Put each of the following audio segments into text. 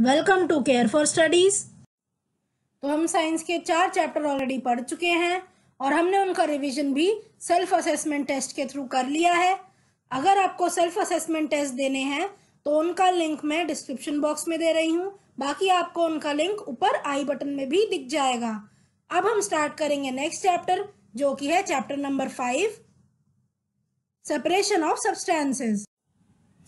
Welcome to care for studies. तो हम science के 4 चैप्टर ऑलरेडी पढ़ चुके हैं और हमने उनका रिवीजन भी सेल्फ असेसमेंट टेस्ट के थ्रू कर लिया है। अगर आपको सेल्फ असेसमेंट टेस्ट देने हैं तो उनका लिंक मैं डिस्क्रिप्शन बॉक्स में दे रही हूँ, बाकी आपको उनका लिंक ऊपर आई बटन में भी दिख जाएगा। अब हम स्टार्ट करेंगे नेक्स्ट चैप्टर, जो कि है chapter number 5 separation of substances.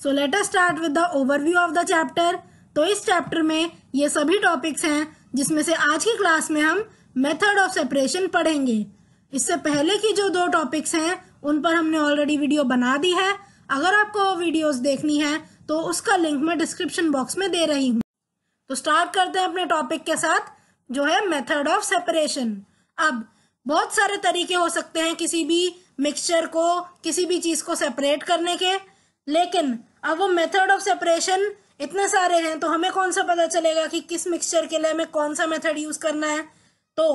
So let us start with the overview of the chapter. तो इस चैप्टर में ये सभी टॉपिक्स हैं जिसमें से आज की क्लास में हम मेथड ऑफ सेपरेशन पढ़ेंगे। इससे पहले की जो 2 टॉपिक्स हैं उन पर हमने ऑलरेडी वीडियो बना दी है। अगर आपको वो वीडियोस देखनी है तो उसका लिंक मैं डिस्क्रिप्शन बॉक्स में दे रही हूँ। तो स्टार्ट करते हैं अपने टॉपिक के साथ, जो है मेथड ऑफ सेपरेशन। अब बहुत सारे तरीके हो सकते हैं किसी भी मिक्सचर को, किसी भी चीज़ को सेपरेट करने के, लेकिन अब वो मेथड ऑफ सेपरेशन इतने सारे हैं तो हमें कौन सा पता चलेगा कि किस मिक्सचर के लिए हमें कौन सा मेथड यूज़ करना है। तो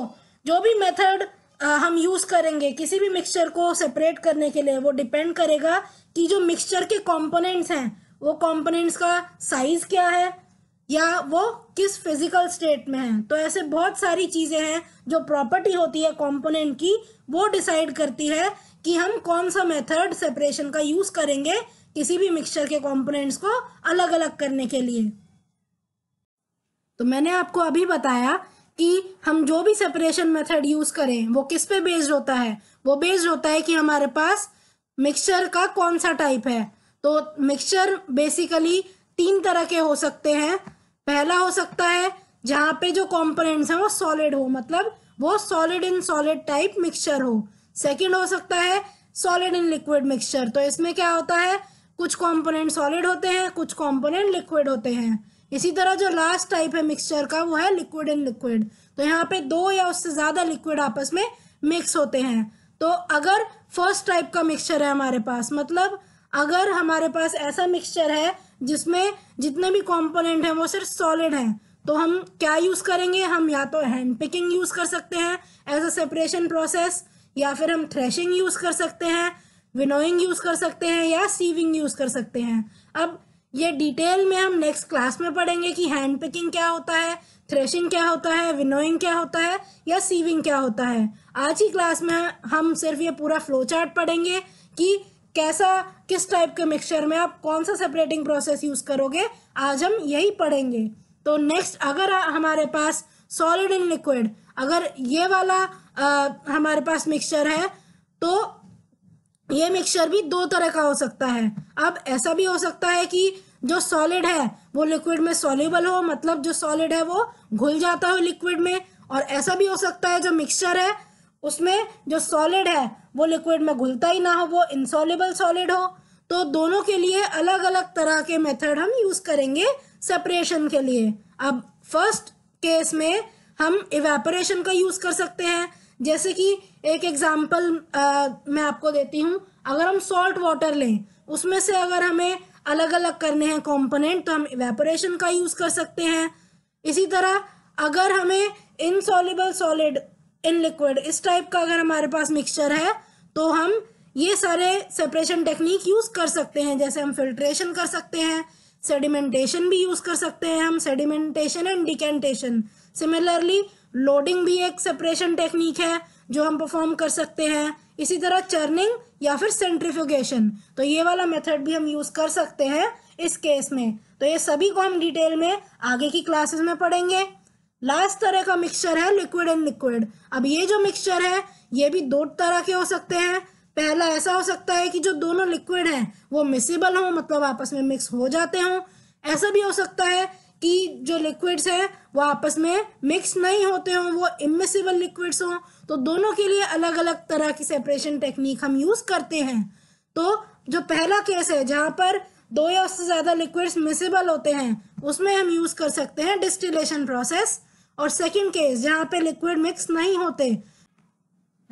जो भी मेथड हम यूज़ करेंगे किसी भी मिक्सचर को सेपरेट करने के लिए, वो डिपेंड करेगा कि जो मिक्सचर के कंपोनेंट्स हैं वो कंपोनेंट्स का साइज़ क्या है या वो किस फिजिकल स्टेट में है। तो ऐसे बहुत सारी चीज़ें हैं, जो प्रॉपर्टी होती है कॉम्पोनेंट की वो डिसाइड करती है कि हम कौन सा मेथड सेपरेशन का यूज़ करेंगे किसी भी मिक्सचर के कंपोनेंट्स को अलग अलग करने के लिए। तो मैंने आपको अभी बताया कि हम जो भी सेपरेशन मेथड यूज करें वो किस पे बेस्ड होता है। वो बेस्ड होता है कि हमारे पास मिक्सचर का कौन सा टाइप है। तो मिक्सचर बेसिकली 3 तरह के हो सकते हैं। पहला हो सकता है जहाँ पे जो कंपोनेंट्स हैं वो सॉलिड हो, मतलब वो solid in solid type mixture हो। सेकेंड हो सकता है सॉलिड इन लिक्विड मिक्सचर। तो इसमें क्या होता है, कुछ कंपोनेंट सॉलिड होते हैं, कुछ कंपोनेंट लिक्विड होते हैं। इसी तरह जो लास्ट टाइप है मिक्सचर का वो है लिक्विड इन लिक्विड। तो यहाँ पे 2 या उससे ज़्यादा लिक्विड आपस में मिक्स होते हैं। तो अगर फर्स्ट टाइप का मिक्सचर है हमारे पास, मतलब अगर हमारे पास ऐसा मिक्सचर है जिसमें जितने भी कंपोनेंट हैं वो सिर्फ सॉलिड हैं, तो हम क्या यूज़ करेंगे, हम या तो हैंड पिकिंग यूज़ कर सकते हैं एज अ सेपरेशन प्रोसेस, या फिर हम थ्रेशिंग यूज़ कर सकते हैं, विनोइंग यूज़ कर सकते हैं या सीविंग यूज़ कर सकते हैं। अब ये डिटेल में हम नेक्स्ट क्लास में पढ़ेंगे कि हैंड पिकिंग क्या होता है, थ्रेशिंग क्या होता है, विनोइंग क्या होता है या सीविंग क्या होता है। आज की क्लास में हम सिर्फ ये पूरा फ्लो चार्ट पढ़ेंगे कि कैसा, किस टाइप के मिक्सचर में आप कौन सा सेपरेटिंग प्रोसेस यूज़ करोगे, आज हम यही पढ़ेंगे। तो नेक्स्ट, अगर हमारे पास सॉलिड इन लिक्विड, अगर ये वाला हमारे पास मिक्सचर है तो ये मिक्सचर भी 2 तरह का हो सकता है। अब ऐसा भी हो सकता है कि जो सॉलिड है वो लिक्विड में सॉल्युबल हो, मतलब जो सॉलिड है वो घुल जाता हो लिक्विड में। और ऐसा भी हो सकता है जो मिक्सचर है उसमें जो सॉलिड है वो लिक्विड में घुलता ही ना हो, वो इनसॉल्युबल सॉलिड हो। तो दोनों के लिए अलग अलग तरह के मेथड हम यूज़ करेंगे सेपरेशन के लिए। अब फर्स्ट केस में हम इवेपोरेशन का यूज़ कर सकते हैं। जैसे कि एक एग्जाम्पल मैं आपको देती हूँ, अगर हम सॉल्ट वाटर लें, उसमें से अगर हमें अलग अलग करने हैं कंपोनेंट तो हम इवेपोरेशन का यूज़ कर सकते हैं। इसी तरह अगर हमें इनसॉल्युबल सॉलिड इन लिक्विड, इस टाइप का अगर हमारे पास मिक्सचर है तो हम ये सारे सेपरेशन टेक्निक यूज़ कर सकते हैं। जैसे हम फिल्ट्रेशन कर सकते हैं, सेडिमेंटेशन भी यूज़ कर सकते हैं हम, sedimentation and decantation. Similarly loading भी एक सेपरेशन टेक्निक है जो हम परफॉर्म कर सकते हैं। इसी तरह चर्निंग या फिर सेंट्रीफ्यूगेशन, तो ये वाला मेथड भी हम यूज़ कर सकते हैं इस केस में। तो ये सभी को हम डिटेल में आगे की क्लासेस में पढ़ेंगे। लास्ट तरह का मिक्सचर है लिक्विड एंड लिक्विड। अब ये जो मिक्सचर है ये भी 2 तरह के हो सकते हैं। पहला ऐसा हो सकता है कि जो दोनों लिक्विड हैं वो मिसिबल हों, मतलब आपस में मिक्स हो जाते हों। ऐसा भी हो सकता है कि जो लिक्विड्स हैं वो आपस में मिक्स नहीं होते हों, वो इमिसिबल लिक्विड्स हों। तो दोनों के लिए अलग अलग तरह की सेपरेशन टेक्निक हम यूज़ करते हैं। तो जो पहला केस है जहाँ पर 2 या उससे ज़्यादा लिक्विड्स मिसिबल होते हैं, उसमें हम यूज़ कर सकते हैं डिस्टिलेशन प्रोसेस। और सेकेंड केस जहाँ पर लिक्विड मिक्स नहीं होते,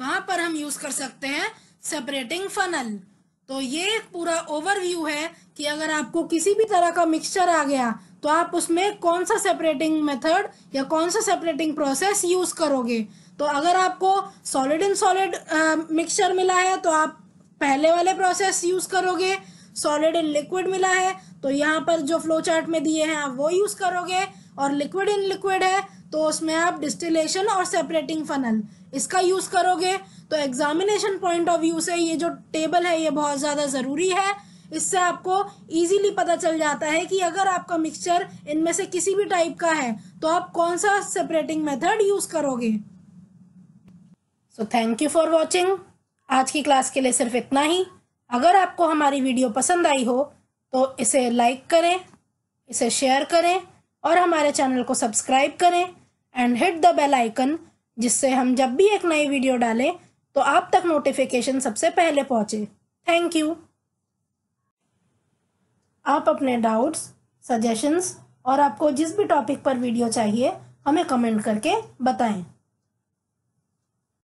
वहाँ पर हम यूज़ कर सकते हैं सेपरेटिंग फनल। तो ये पूरा ओवरव्यू है कि अगर आपको किसी भी तरह का मिक्सचर आ गया तो आप उसमें कौन सा सेपरेटिंग मेथड या कौन सा सेपरेटिंग प्रोसेस यूज़ करोगे। तो अगर आपको सॉलिड इन सॉलिड मिक्सचर मिला है तो आप पहले वाले प्रोसेस यूज़ करोगे। सॉलिड इन लिक्विड मिला है तो यहाँ पर जो फ्लो चार्ट में दिए हैं आप वो यूज करोगे, और लिक्विड इन लिक्विड है तो उसमें आप डिस्टिलेशन और सेपरेटिंग फनल इसका यूज करोगे। तो एग्जामिनेशन पॉइंट ऑफ व्यू से ये जो टेबल है ये बहुत ज्यादा जरूरी है। इससे आपको इजीली पता चल जाता है कि अगर आपका मिक्सचर इनमें से किसी भी टाइप का है तो आप कौन सा सेपरेटिंग मेथड यूज करोगे। So thank you for watching. आज की क्लास के लिए सिर्फ इतना ही। अगर आपको हमारी वीडियो पसंद आई हो तो इसे लाइक करें, इसे शेयर करें और हमारे चैनल को सब्सक्राइब करें and hit the bell icon, जिससे हम जब भी एक नई वीडियो डालें तो आप तक नोटिफिकेशन सबसे पहले पहुंचे। Thank you. आप अपने डाउट्स, सजेशंस और आपको जिस भी टॉपिक पर वीडियो चाहिए हमें कमेंट करके बताएं।